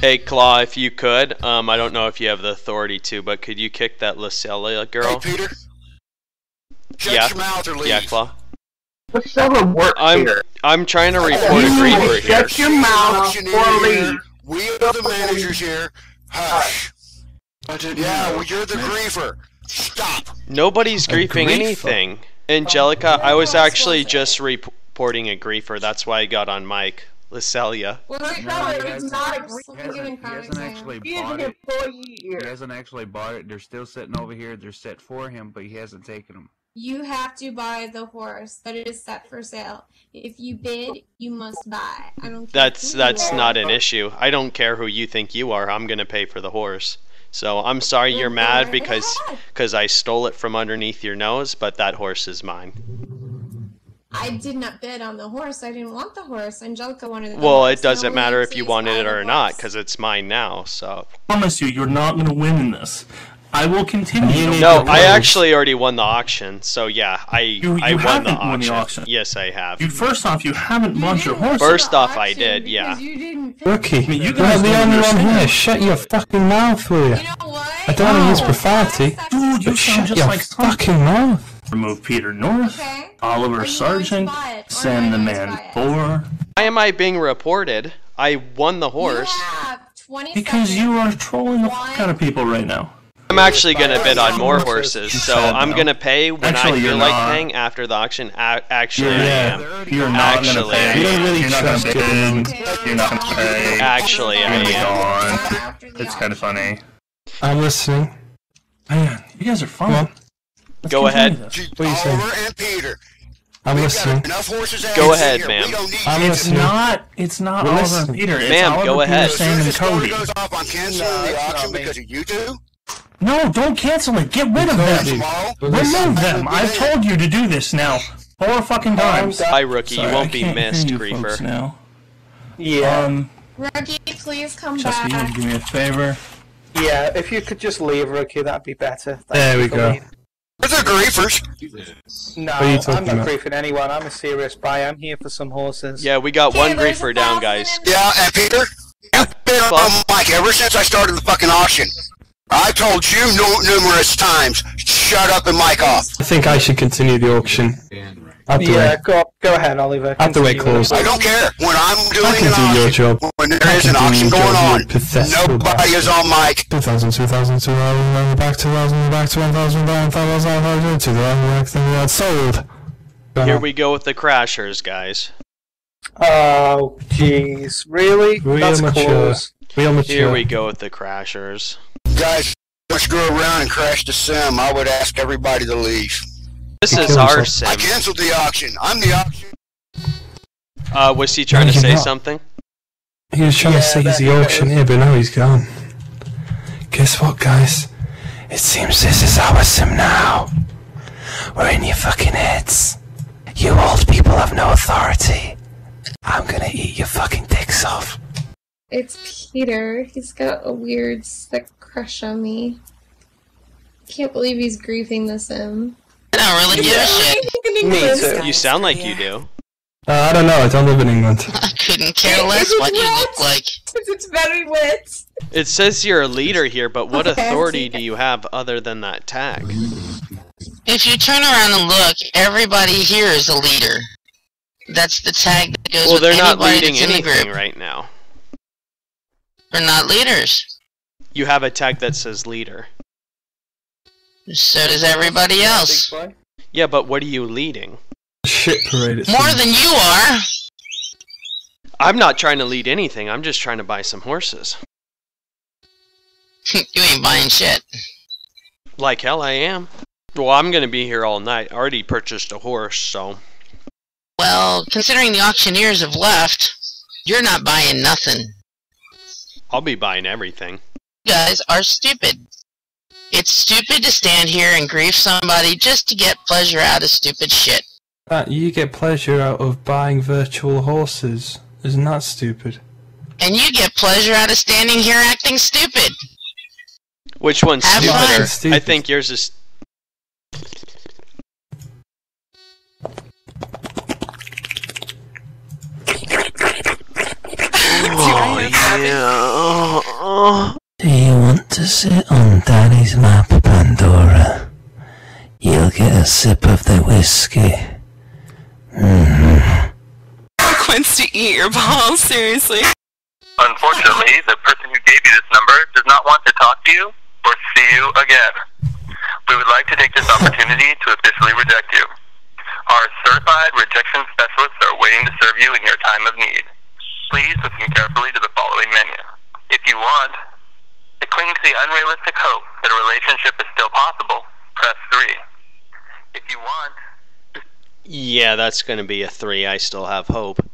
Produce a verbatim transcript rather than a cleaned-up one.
Hey, Claw, if you could, um, I don't know if you have the authority to, but could you kick that LaCella girl? Hey, Peter. Shut yeah. your mouth or leave. Yeah, Claw. LaCella works I'm, here. I'm trying to report you a griever here. Shut your mouth or leave. We are the managers here. Hush. Yeah, well, you're the griever. Stop. Nobody's griefing anything. Angelica, I was actually just reporting a griefer. That's why I got on mic. LaCella. Well, LaCella no, is not a griefing. He hasn't actually bought it. He hasn't actually bought it. They're still sitting over here. They're set for him, but he hasn't taken them. You have to buy the horse, but it is set for sale. If you bid, you must buy. I don't. That's that's not an issue. I don't care who you think you are. I'm gonna pay for the horse. So I'm sorry you're mad because because I stole it from underneath your nose, but that horse is mine. I did not bid on the horse. I didn't want the horse. Angelica wanted the horse. Well, it doesn't matter if you wanted it or not because it's mine now. So I promise you, you're not going to win in this. I will continue. No, I actually already won the auction. So yeah, I you, you I won, haven't the auction. won the auction. Yes, I have. You first off, you haven't you bought your horse. First off, I did. Yeah. You didn't okay, I mean, you guys are the only one here. Shut your fucking mouth, will you? You know what? I don't want to use profanity. Dude, you shut your like fucking mouth. Remove Peter North, okay. Oliver Sargent, send the man for. Why am I being reported? I won the horse. Because you are trolling the fuck out of people right now. I'm actually going to bid on more horses, so I'm going to pay when actually, I feel like not. paying after the auction. I, actually, yeah, yeah. I am. You're not going to pay. You don't really you're trust not him. You're not going to pay. Actually, I am. It's kind of funny. I'm listening. Man, you guys are fun. Go ahead. What are you saying? Oliver and Peter. I'm We've listening. Go ahead, ma'am. I'm listening. It's not. It's not Oliver and Peter. Ma'am, go ahead. Sam and Cody. Goes off on canceling the auction because of you two. No, don't cancel it. Get rid of them. Remove them. I've told you to do this now. Four fucking times. Hi, Rookie. Sorry, you won't be missed, Griefer. Now. Yeah. Um, Rookie, please come Chelsea, back. You do me a favor. Yeah, if you could just leave, Rookie, that'd be better. That'd there we be go. We're the griefers. No, I'm not about? griefing anyone. I'm a serious buy. I'm here for some horses. Yeah, we got okay, one griefer down, guys. Yeah, and Peter, you've been on my mic ever since I started the fucking auction. I told you no, numerous times, shut up and mic off. I think I should continue the auction. At the yeah, way. Go, go ahead, Oliver. At the way close. I don't care. When I'm doing an do auction, when there I is an auction going on, nobody bastard. is on mic. two thousand, two thousand, two thousand, back, two thousand, back, one thousand, back, one thousand, two thousand, back, sold. Here we go with the crashers, guys. Oh, jeez. Really? Real That's mature. close. Real mature. Here we go with the crashers. Guys, let's go around and crash the sim. I would ask everybody to leave. This is our sim. I canceled the auction. I'm the auction. Uh, was he trying no, to say not. something? He was trying yeah, to say he's the auctioneer, but now he's gone. Guess what, guys? It seems this is our sim now. We're in your fucking heads. You old people have no authority. I'm gonna eat your fucking dicks off. It's Peter. He's got a weird sick crush on me. Can't believe he's griefing the sim. I don't really give a shit. Me too. You sound like yeah. you do. Uh, I don't know. I don't live in England. I couldn't care less what you look like. It's very wet. It says you're a leader here, but what okay, authority do you have other than that tag? If you turn around and look, everybody here is a leader. That's the tag that goes well, with anybody. Well, they're not leading anything right now. They're not leaders. You have a tag that says leader. So does everybody else. Yeah, but what are you leading? Shit parade. More than you are! I'm not trying to lead anything, I'm just trying to buy some horses. You ain't buying shit. Like hell I am. Well, I'm gonna be here all night. I already purchased a horse, so... Well, considering the auctioneers have left, you're not buying nothing. I'll be buying everything. You guys are stupid. It's stupid to stand here and grief somebody just to get pleasure out of stupid shit. But you get pleasure out of buying virtual horses. Isn't that stupid? And you get pleasure out of standing here acting stupid. Which one's stupider? Stupid. I think yours is... Holy happened. Do you want to sit on Daddy's lap, Pandora? You'll get a sip of the whiskey. Mm-hmm. Mark wants to eat your balls, seriously. Unfortunately, the person who gave you this number does not want to talk to you or see you again. We would like to take this opportunity to officially reject you. Our certified rejection specialists are waiting to serve you in your time of need. Please listen carefully to the following menu. If you want to cling to the unrealistic hope that a relationship is still possible, press three. If you want... Yeah, that's going to be a three. I still have hope.